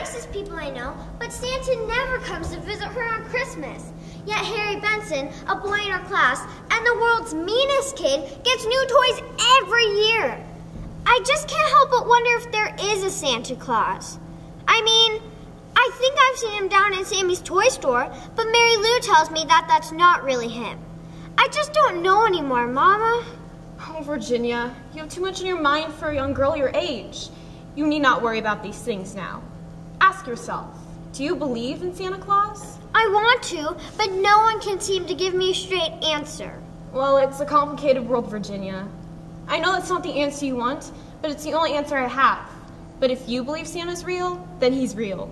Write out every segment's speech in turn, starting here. nicest people I know, but Stanton never comes to visit her on Christmas. Yet Harry Benson, a boy in her class, and the world's meanest kid, gets new toys every year. I just can't help but wonder if there is a Santa Claus. I mean, I think I've seen him down in Sammy's toy store, but Mary Lou tells me that that's not really him. I just don't know anymore, Mama. Oh, Virginia, you have too much on your mind for a young girl your age. You need not worry about these things now. Ask yourself, do you believe in Santa Claus? I want to, but no one can seem to give me a straight answer. Well, it's a complicated world, Virginia. I know that's not the answer you want, but it's the only answer I have. But if you believe Santa's real, then he's real.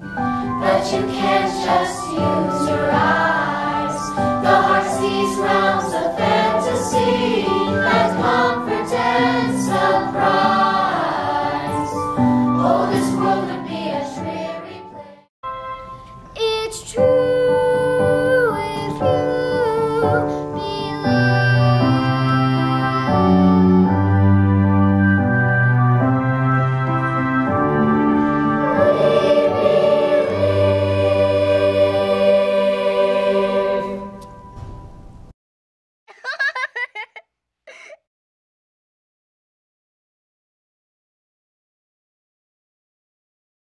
But you can't just use your eyes. The heart sees realms of fantasy that comfort and surprise.